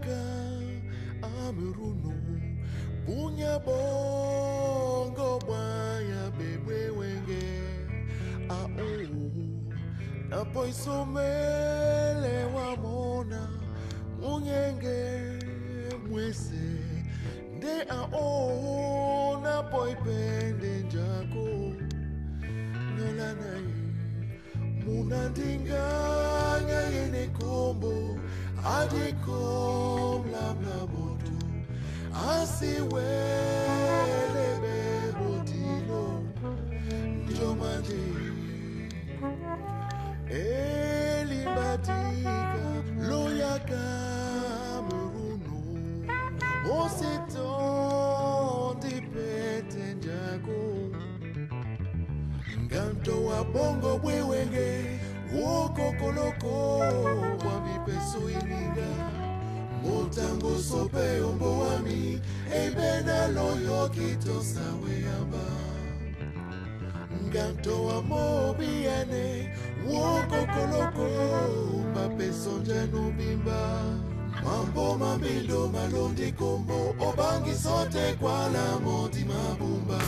Kaka amirunu bunya bongo baya bebe wenge au na poisomele wamona munyenge mwese de au na poipende njako nolana munandinganga yene kombo Adikom la blabodu asiwele bebotilo njomadi elibatika loyaka murunu ositondi pete njago nganto wa bongo bwewenge woko koloko wabipesu iniga Mutango sope umbo wami Ebena loyo kito sawe amba Nganto wa mobiane Woko koloko Mapeso njanu bimba Mambo mambilo malundi kumbo Obangi sote kwa la moti mabumba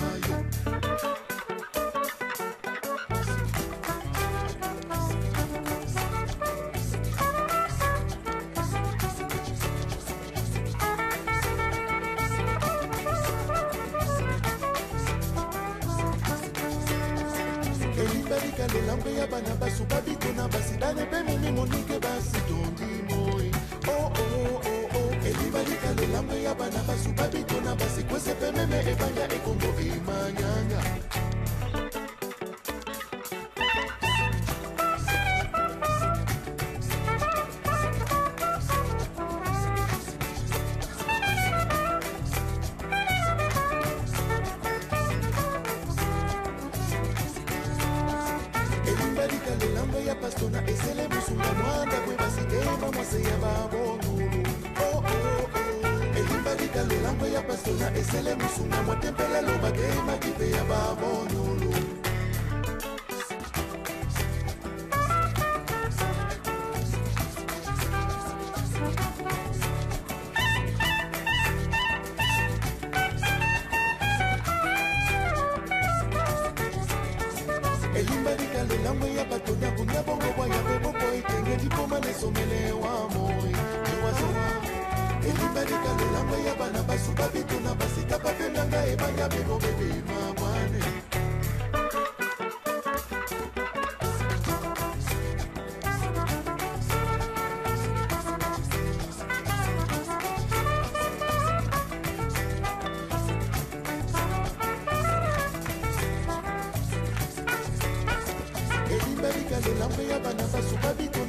Lambe ya banaba suka bito